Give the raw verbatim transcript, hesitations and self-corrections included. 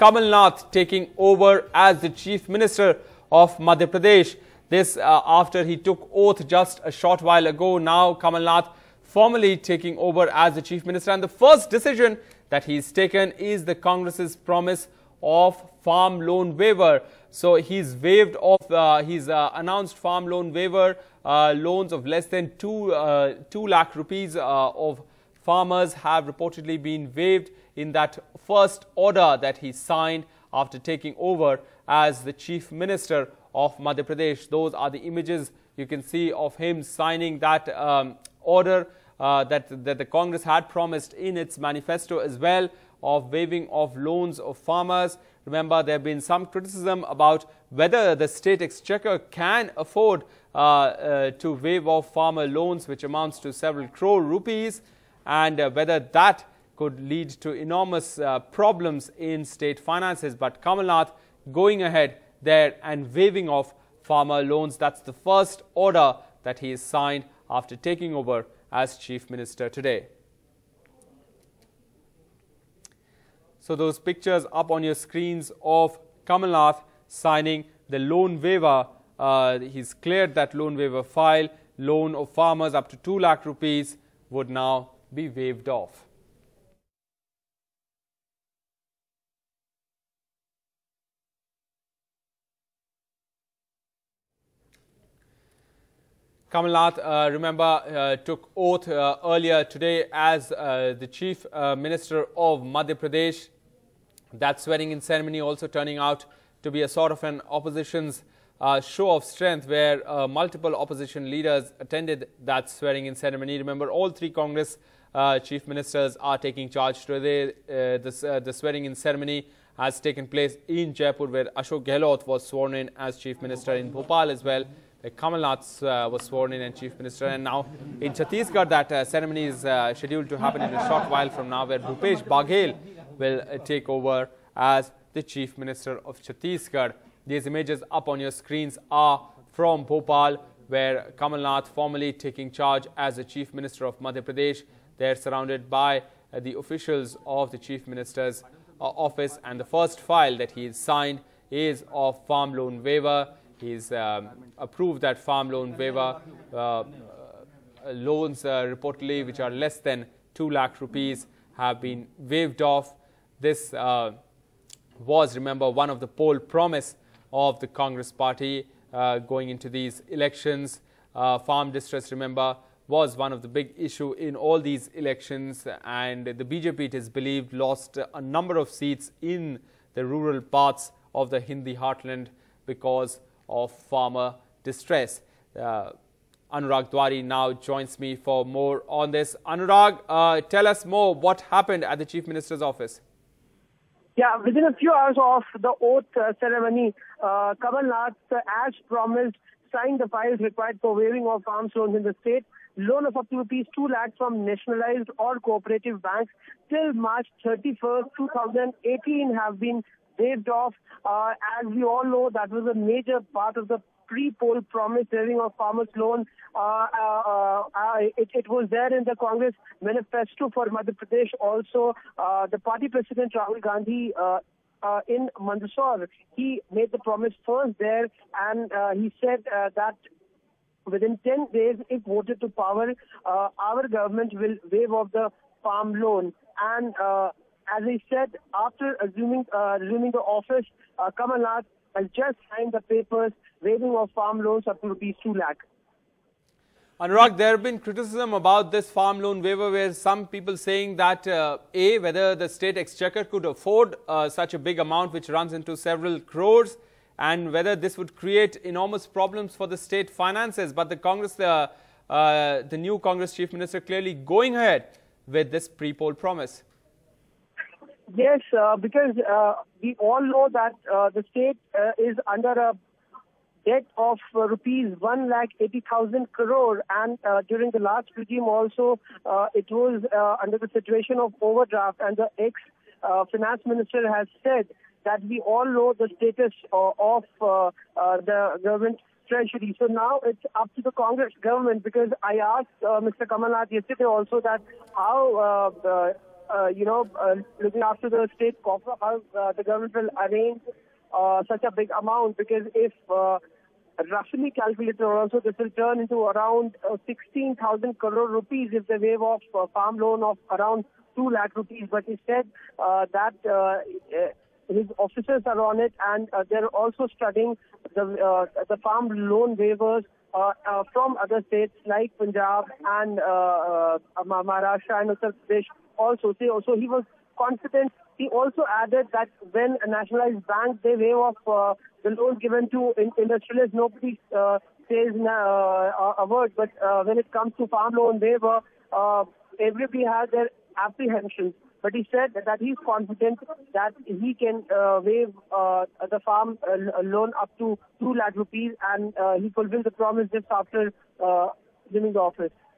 Kamal Nath taking over as the Chief Minister of Madhya Pradesh. This uh, after he took oath just a short while ago. Now Kamal Nath formally taking over as the Chief Minister. And the first decision that he's taken is the Congress's promise of farm loan waiver. So he's waived off, uh, he's uh, announced farm loan waiver, uh, loans of less than two, uh, two lakh rupees uh, of farmers have reportedly been waived in that first order that he signed after taking over as the Chief Minister of Madhya Pradesh. Those are the images you can see of him signing that um, order uh, that, that the Congress had promised in its manifesto as well, of waiving of loans of farmers. Remember, there have been some criticism about whether the state exchequer can afford uh, uh, to waive off farmer loans, which amounts to several crore rupees, and uh, whether that could lead to enormous uh, problems in state finances. But Kamal Nath going ahead there and waiving off farmer loans. That's the first order that he has signed after taking over as Chief Minister today. So those pictures up on your screens of Kamal Nath signing the loan waiver. Uh, he's cleared that loan waiver file. Loan of farmers up to two lakh rupees would now be waived off. Kamal Nath, uh, remember, uh, took oath uh, earlier today as uh, the Chief uh, Minister of Madhya Pradesh. That swearing-in ceremony also turning out to be a sort of an opposition's uh, show of strength, where uh, multiple opposition leaders attended that swearing-in ceremony. Remember, all three Congress uh, Chief Ministers are taking charge today. Uh, this, uh, the swearing-in ceremony has taken place in Jaipur, where Ashok Gehlot was sworn in as Chief Minister, in Bhopal as well. Kamal Nath uh, was sworn in and Chief Minister, and now in Chhattisgarh that uh, ceremony is uh, scheduled to happen in a short while from now, where Bhupesh Baghel will uh, take over as the Chief Minister of Chhattisgarh. These images up on your screens are from Bhopal, where Kamal Nath formally taking charge as the Chief Minister of Madhya Pradesh. They are surrounded by uh, the officials of the Chief Minister's uh, office, and the first file that he signed is of farm loan waiver. He's um, approved that farm loan waiver, uh, uh, loans uh, reportedly which are less than two lakh rupees have been waived off. This uh, was, remember, one of the poll promise of the Congress party uh, going into these elections. Uh, farm distress, remember, was one of the big issue in all these elections, and the B J P, it is believed, lost a number of seats in the rural parts of the Hindi heartland because of farmer distress. Uh, Anurag Dwari now joins me for more on this. Anurag, uh, tell us more what happened at the Chief Minister's office. Yeah, within a few hours of the oath uh, ceremony, uh, Kamal Nath, uh, as promised, signed the files required for waiving of farm loans in the state. Loan of up to rupees two lakh from nationalized or cooperative banks till March thirty-first, two thousand eighteen have been waived off. Uh, as we all know, that was a major part of the pre-poll promise, waiving of farmers' loan. Uh, uh, uh, it, it was there in the Congress manifesto for Madhya Pradesh. Also, uh, the party president Rahul Gandhi uh, uh, in Mandasor, he made the promise first there, and uh, he said uh, that within ten days, if voted to power, uh, our government will waive off the farm loan. And uh, as I said, after assuming, uh, resuming the office, uh, Kamal Nath has just signed the papers waiving of farm loans up to rupees two lakh. Anurag, there have been criticism about this farm loan waiver, where some people saying that uh, A, whether the state exchequer could afford uh, such a big amount, which runs into several crores, and whether this would create enormous problems for the state finances. But the Congress, uh, uh, the new Congress Chief Minister clearly going ahead with this pre-poll promise. Yes, uh, because uh, we all know that uh, the state uh, is under a debt of uh, rupees one lakh eighty thousand crore, and uh, during the last regime also uh, it was uh, under the situation of overdraft, and the ex-finance uh, minister has said that we all know the status uh, of uh, uh, the government treasury. So now it's up to the Congress government, because I asked uh, Mister Kamal Nath yesterday also that how Uh, the, uh, you know, uh, looking after the state coffer, how uh, the government will arrange uh, such a big amount, because if uh, roughly calculated also, this will turn into around uh, sixteen thousand crore rupees if they waive off uh, farm loan of around two lakh rupees. But instead, uh, that uh, his officers are on it, and uh, they're also studying the, uh, the farm loan waivers Uh, uh, from other states like Punjab and uh, uh, Maharashtra and Uttar Pradesh also. So he was confident. He also added that when a nationalized bank, they waive off uh, the loan given to industrialists, nobody uh, says uh, a word. But uh, when it comes to farm loan waiver, uh, everybody has their apprehensions. But he said that he's confident that he can uh, waive uh, the farm uh, loan up to two lakh rupees, and uh, he fulfilled the promise just after uh, leaving the office.